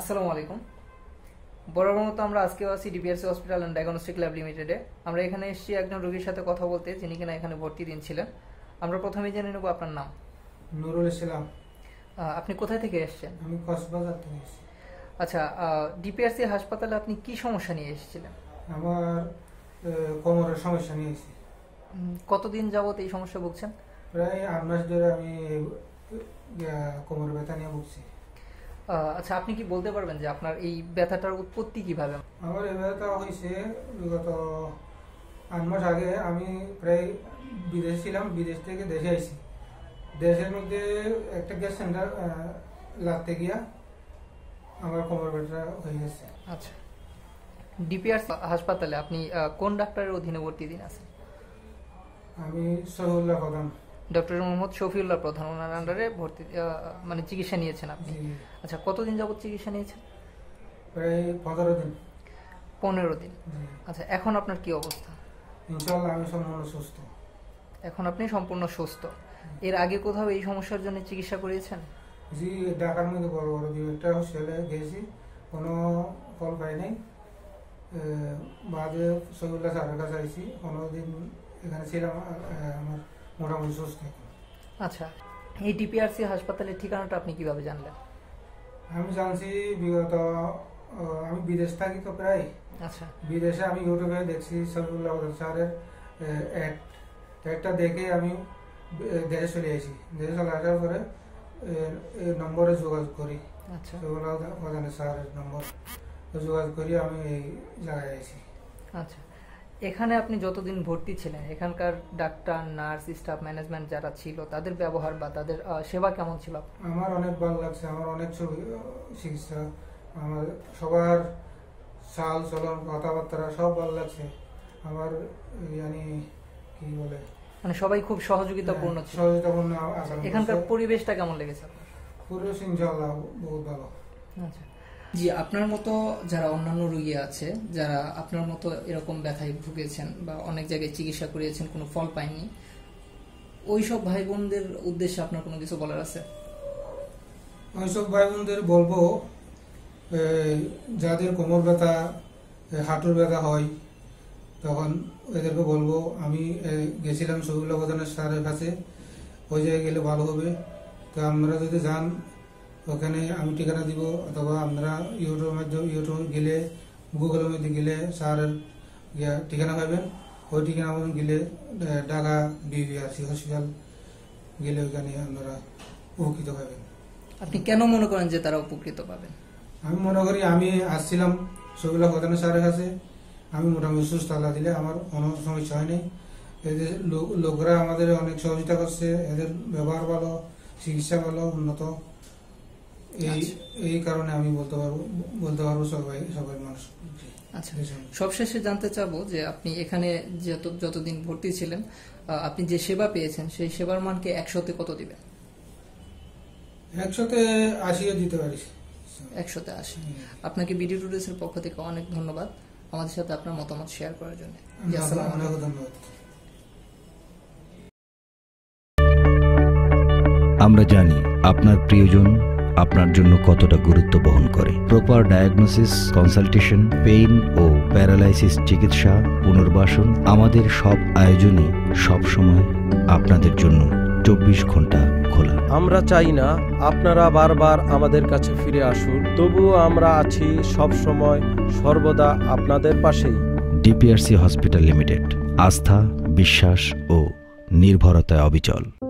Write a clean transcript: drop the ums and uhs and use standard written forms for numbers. আসসালামু আলাইকুম বরাবর মতো আমরা আজকে আছি DPRC hospital and diagnostic lab লিমিটেডে আমরা এখানে এসেছি একজন রোগীর সাথে কথা বলতে যিনি কিনা এখানে ভর্তি দিন ছিলেন আমরা প্রথমে জেনে নেব আপনার নাম নুরুল ইসলাম আপনি কোথা থেকে এসেছেন আমি কক্সবাজার থেকে এসেছি আচ্ছা ডিপিআরসি হাসপাতালে আপনি কি সমস্যা নিয়ে এসেছিলেন আমার কোমরের সমস্যা নিয়ে এসেছি কতদিন যাবত এই সমস্যা ভুগছেন প্রায় 8 মাস ধরে আমি কোমর ব্যথা নিয়ে ভুগছি আচ্ছা আপনি কি বলতে পারবেন যে আপনার এই ব্যথাটার উৎপত্তি কিভাবে আমার এই ব্যথা হইছে বিগত 8 মাস আগে আমি প্রায় বিদেশে ছিলাম বিদেশ থেকে দেশে আইছি দেশের মধ্যে একটা গ্যাস সিলিন্ডার লাগতে গিয়া আমার কোমর ব্যথা হয়ে গেছে আচ্ছা ডিপিআরসি হাসপাতালে আপনি কোন ডাক্তারের অধীনে ভর্তি দিন আছেন আমি শফিউল্লাহ প্রধান ডক্টর মোহাম্মদ শফিউল্লাহ প্রধাননার আন্ডারে ভর্তি মানে চিকিৎসা নিয়েছেন আপনি আচ্ছা কতদিন যাবত চিকিৎসা নিয়েছেন প্রায় 15 দিন আচ্ছা এখন আপনার কি অবস্থা ইনশাআল্লাহ আমি সম্পূর্ণ সুস্থ এখন আপনি সম্পূর্ণ সুস্থ এর আগে কোথাও এই সমস্যার জন্য চিকিৎসা করিয়েছেন জি ঢাকার মধ্যে বড় বড় একটা হসপিটালে গেছি কোনো ফল পাই নাই বাদে শফিউল্লাহ স্যারের কাছে আইছি অন্যদিন এখানে ছিলাম আমার মোটামুটি সুস্থ আচ্ছা এই টিপিআরসি হাসপাতালের ঠিকানাটা আপনি কিভাবে জানলেন আমি জানছি বিগত আমি বিদেশ থাকি তো প্রায় আচ্ছা বিদেশে আমি ইউটিউবে দেখছি শফিউল্লাহ স্যারের অ্যাড একটা দেখে আমি দেশে চলে আসি দেশে চলে আসার পরে নম্বরে যোগাযোগ করি আচ্ছা শফিউল্লাহ স্যারের নম্বর যোগাযোগ করি আমি এই জায়গায় আসি আচ্ছা এখানে আপনি যতদিন ভর্তি ছিলেন এখানকার ডাক্তার নার্স স্টাফ ম্যানেজমেন্ট যারা ছিল তাদের ব্যবহার বা তাদের সেবা কেমন ছিল আমার অনেক ভালো লাগছে আমার অনেক চিকিৎসা আমার সবার চাল চলন কথাবার্তা সব ভালো লাগছে আমার মানে কি বলে মানে সবাই খুব সহযোগিতাপূর্ণ ছিল সহযোগিতাপূর্ণ এখানকার পরিবেশটা কেমন লেগেছে আপনার পরিবেশ ইনশাআল্লাহ বহুত ভালো আচ্ছা জি আপনার মতো যারা অন্যান্য রোগী আছে যারা আপনার মতো এরকম ব্যথায় ভুগেছেন বা অনেক জায়গায় চিকিৎসা করিয়েছেন কোনো ফল পায়নি ওইসব ভাই বোনদের উদ্দেশ্যে আপনার কোনো কিছু বলার আছে ওইসব ভাই বোনদের বলবো যাদের কোমর ব্যথা হাঁটুর ব্যথা হয় তখন ওদেরকে বলবো আমি গেছিলাম শফিউল্লাহ প্রধানের স্যারের কাছে ওই জায়গায় গেলে ভালো হবে তো আমরা যদি যান ওখানে আমি ঠিকানা দিব অথবা আমরা ইউটিউবের মাধ্যমে ইউটিউব গেলে গুগলের মধ্যে গেলে স্যারের ঠিকানা পাবেন ওই ঠিকানা গেলে ঢাকা ডিপিআরসি হসপিটাল গেলে ওখানে আপনারা উপকৃত পাবেন আপনি কেন মনে করেন যে তারা উপকৃত পাবেন আমি মনে করি আমি আসছিলাম শফিউল্লাহ প্রধান স্যারের কাছে আমি মোটামুটি সুস্থ আল্লাহ দিলে আমার কোনো সমস্যা হয়নি এদের লোকরা আমাদের অনেক সহযোগিতা করছে এদের ব্যবহার ভালো চিকিৎসা ভালো উন্নত এই কারণে আমি বলতে পারবো সবাই মানুষ আচ্ছা সবশেষে জানতে চাবো যে আপনি এখানে যতদিন ভর্তি ছিলেন আপনি যে সেবা পেয়েছেন সেই সেবার মানকে 100-তে কত দিবেন 180-ও দিতে পারি 180 আপনাকে বিডি টুডেস এর পক্ষ থেকে অনেক ধন্যবাদ আমাদের সাথে আপনার মতামত শেয়ার করার জন্য আসসালামু আলাইকুম ধন্যবাদ আমরা জানি আপনার প্রিয়জন আপনার জন্য কতটা গুরুত্ব বহন করে প্রপার ডায়াগনোসিস কনসালটেশন পেইন ও প্যারালাইসিস চিকিৎসা পুনর্বাসন আমাদের সব আয়োজনে সবসময় আপনাদের জন্য 24 ঘন্টা খোলা আমরা চাই না আপনারা বারবার আমাদের কাছে ফিরে আসুন তবুও আমরা আছি সবসময় সর্বদা আপনাদের পাশেই ডিপিআরসি হসপিটাল লিমিটেড আস্থা বিশ্বাস ও নির্ভরতায় অবিচল